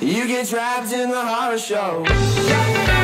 You get trapped in the horror show.